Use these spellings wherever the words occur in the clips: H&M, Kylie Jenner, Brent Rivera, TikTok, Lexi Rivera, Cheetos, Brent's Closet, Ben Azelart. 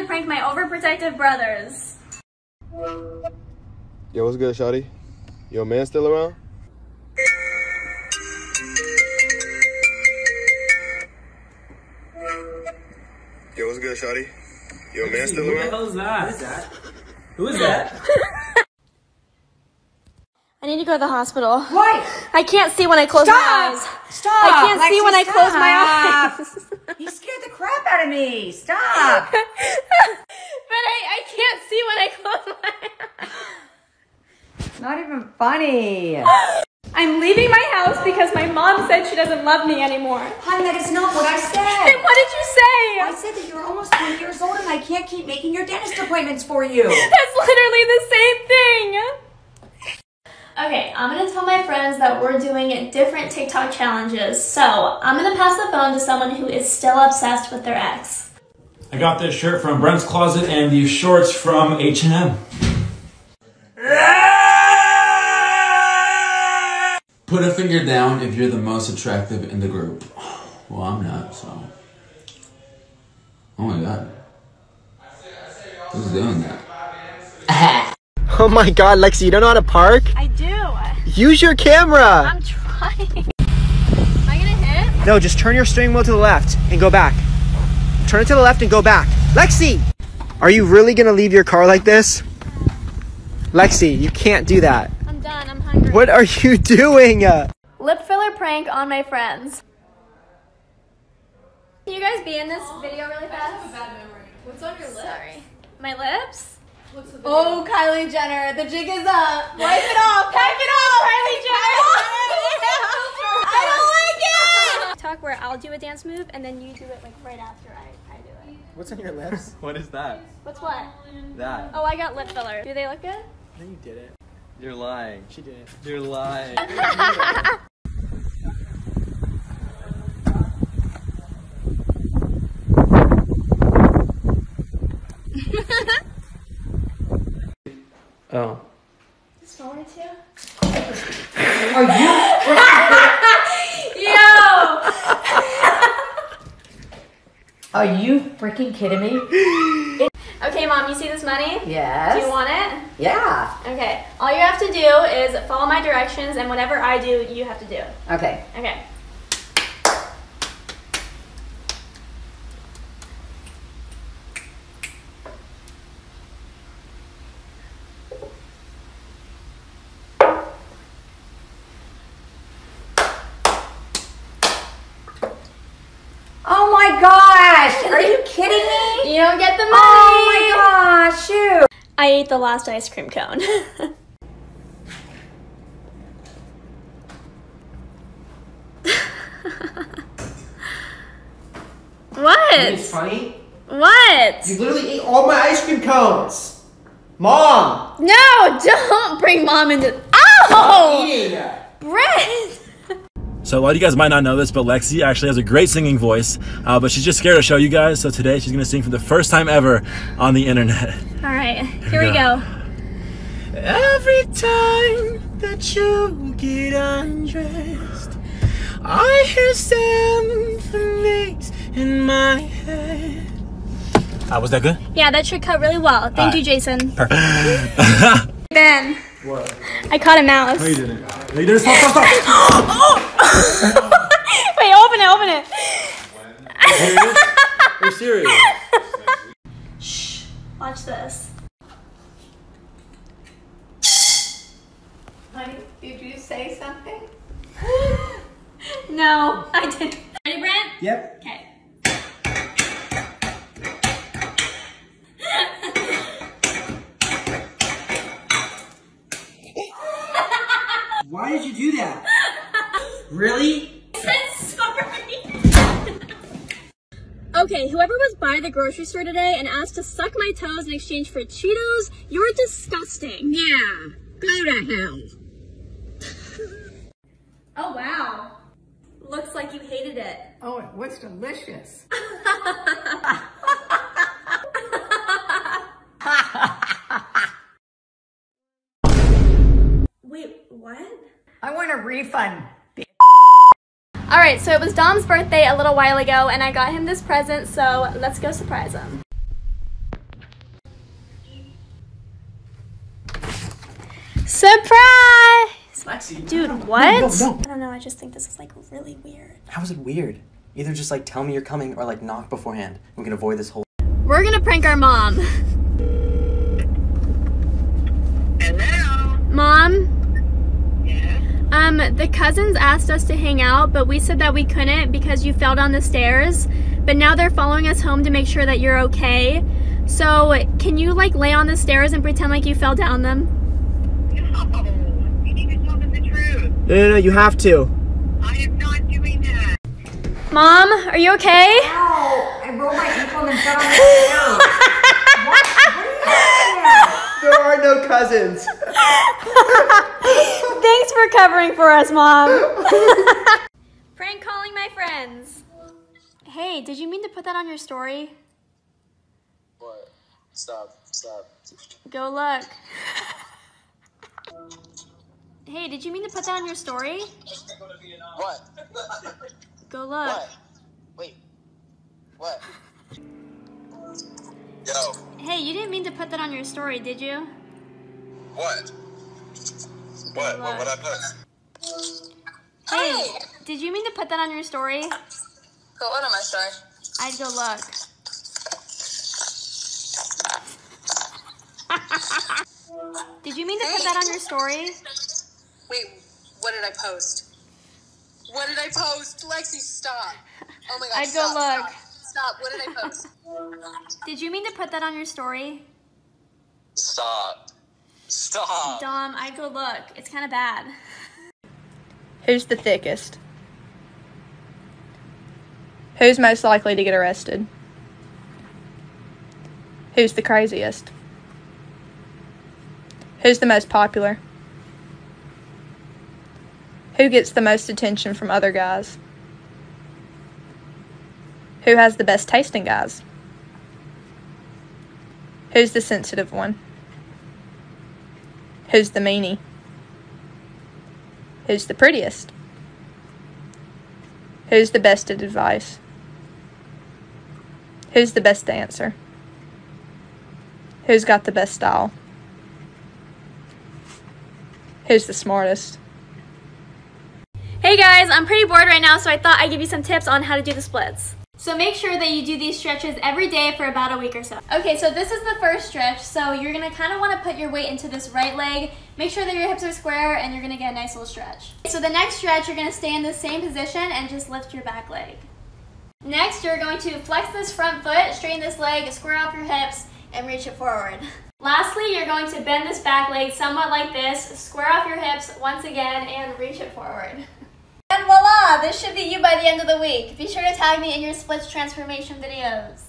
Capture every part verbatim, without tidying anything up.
to prank my overprotective brothers. Yo, what's good, shawty? Yo, man still around? Yo, what's good, shawty? Yo, man still around? Who the hell is that? Who is that? Who is that? I need to go to the hospital. Why? I can't see when I close stop. my eyes. Stop! I can't Lexi, see when stop. I close my eyes. You scared the crap out of me. Stop! But I, I can't see when I close my eyes. It's not even funny. I'm leaving my house because my mom said she doesn't love me anymore. Hun, that is not what I said. Then what did you say? I said that you're almost twenty years old and I can't keep making your dentist appointments for you. That's literally the same thing. Okay, I'm gonna tell my friends that we're doing different TikTok challenges. So I'm gonna pass the phone to someone who is still obsessed with their ex. I got this shirt from Brent's Closet and these shorts from H and M. Put a finger down if you're the most attractive in the group. Well, I'm not, so. Oh my god. Who's doing that? Oh my god, Lexi, you don't know how to park? I do. Use your camera. I'm trying. Am I gonna hit? No, just turn your steering wheel to the left and go back. Turn it to the left and go back. Lexi! Are you really gonna leave your car like this? Lexi, you can't do that. I'm done, I'm hungry. What are you doing? Lip filler prank on my friends. Can you guys be in this video really fast? I have a bad memory. What's on your lips? Sorry. My lips? What's the video? Oh, Kylie Jenner, the jig is up. Wipe it off, pack it off, Kylie Jenner. I don't like it. Talk where I'll do a dance move and then you do it like right after I, I do it. What's on your lips? What is that? What's what? That. Oh, I got lip filler. Do they look good? I think you did it. You're lying. She did it. You're lying. Oh. Just wanted to. Are you? Yo! Are you freaking kidding me? It okay, mom. You see this money? Yes. Do you want it? Yeah. Okay. All you have to do is follow my directions, and whatever I do, you have to do. Okay. Okay. You don't get the money! Oh my gosh, shoot! I ate the last ice cream cone. What? You think it's funny? What? You literally ate all my ice cream cones! Mom! No, don't bring mom into- Ow! Eating. Brent! So a lot of you guys might not know this, but Lexi actually has a great singing voice, uh, but she's just scared to show you guys, so today she's gonna sing for the first time ever on the internet. All right, here, here we go. go. Every time that you get undressed, I hear symphonies in my head. Uh, was that good? Yeah, that should cut really well. Thank right. you, Jason. Perfect. Ben. What? I caught a mouse. No, you didn't. No, you didn't. Stop, stop, stop. Oh. Wait, open it, open it. Are you serious? Are you serious? Shh, watch this. Honey, did you say something? No, I didn't. Ready, Brent? Yep. Okay. Why did you do that? Really? I'm sorry. Okay, whoever was by the grocery store today and asked to suck my toes in exchange for Cheetos, you're disgusting. Yeah, go to hell. Oh, wow. Looks like you hated it. Oh, it was delicious. Wait, what? I want a refund. All right, so it was Dom's birthday a little while ago and I got him this present, so let's go surprise him. Surprise! Lexi. Dude, what? No, no, no. I don't know, I just think this is like really weird. How is it weird? Either just like tell me you're coming or like knock beforehand. We can avoid this whole— We're gonna prank our mom. Hello? Mom? Yeah? Um, the cousins asked us to hang out, but we said that we couldn't because you fell down the stairs. But now they're following us home to make sure that you're okay. So can you like lay on the stairs and pretend like you fell down them? No, you need to tell them the truth. No, no, no, you have to. I am not doing that. Mom, are you okay? Ow, I rolled my ankle and fell on the ground. What? What are you doing here? There are no cousins. Thanks for covering for us, Mom. Prank calling my friends. Hey, did you mean to put that on your story? What? Stop, stop. Go look. Hey, did you mean to put that on your story? What? Go look. What? Wait. What? Yo. Hey, you didn't mean to put that on your story, did you? What? What? What would I put? Hey, did you mean to put that on your story? Go what on my story? I'd go look. Did you mean to hey. put that on your story? Wait, what did I post? What did I post? Lexi, stop. Oh my god, I'd stop, go look. Stop, stop. What did I post? Did you mean to put that on your story? Stop. Stop. Dom, I'd go look. It's kind of bad. Who's the thickest? Who's most likely to get arrested? Who's the craziest? Who's the most popular? Who gets the most attention from other guys? Who has the best taste in guys? Who's the sensitive one? Who's the meanie? Who's the prettiest? Who's the best at advice? Who's the best dancer? Who's got the best style? Who's the smartest? Hey guys, I'm pretty bored right now, so I thought I'd give you some tips on how to do the splits. So make sure that you do these stretches every day for about a week or so. Okay, so this is the first stretch, so you're gonna kinda wanna put your weight into this right leg, make sure that your hips are square, and you're gonna get a nice little stretch. So the next stretch, you're gonna stay in the same position and just lift your back leg. Next, you're going to flex this front foot, straighten this leg, square off your hips, and reach it forward. Lastly, you're going to bend this back leg somewhat like this, square off your hips once again, and reach it forward. And voila! This should be you by the end of the week. Be sure to tag me in your splits transformation videos.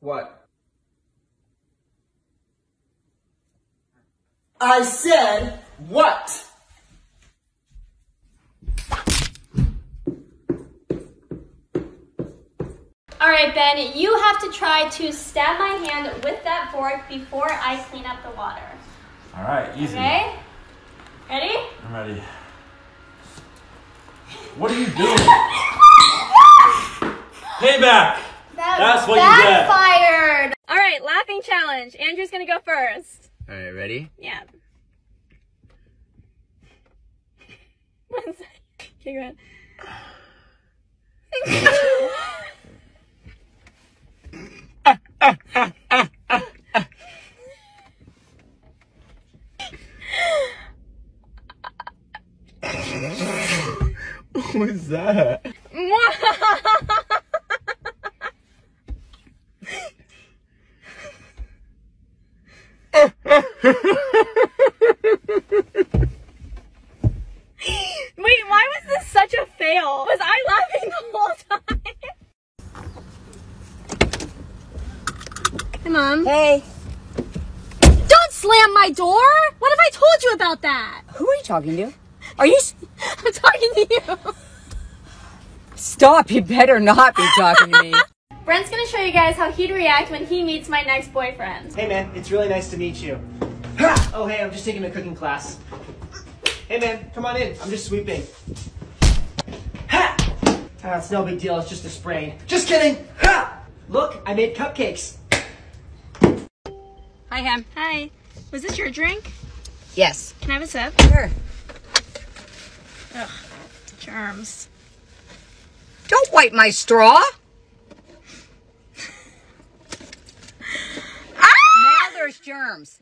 What? I said what? Alright Ben, you have to try to stab my hand with that fork before I clean up the water. Alright, easy. Okay? Ready? I'm ready. What are you doing? Payback! That That's what backfired. You get. Alright, laughing challenge. Andrew's gonna go first. Alright, ready? Yeah. One second. Okay, go ahead. Ah, ah, ah, ah, ah. What was that? Wait, why was this such a fail? Was I laughing the whole time? Hey, Mom. Hey. Don't slam my door! What have I told you about that? Who are you talking to? Are you... I'm talking to you. Stop. You better not be talking to me. Brent's going to show you guys how he'd react when he meets my next boyfriend. Hey, man. It's really nice to meet you. Oh, hey. I'm just taking a cooking class. Hey, man. Come on in. I'm just sweeping. Ah, it's no big deal. It's just a sprain. Just kidding. Look, I made cupcakes. Hi, Ham. Hi. Was this your drink? Yes. Can I have a sip? Sure. Ugh. Germs. Don't wipe my straw. Ah! Now there's germs.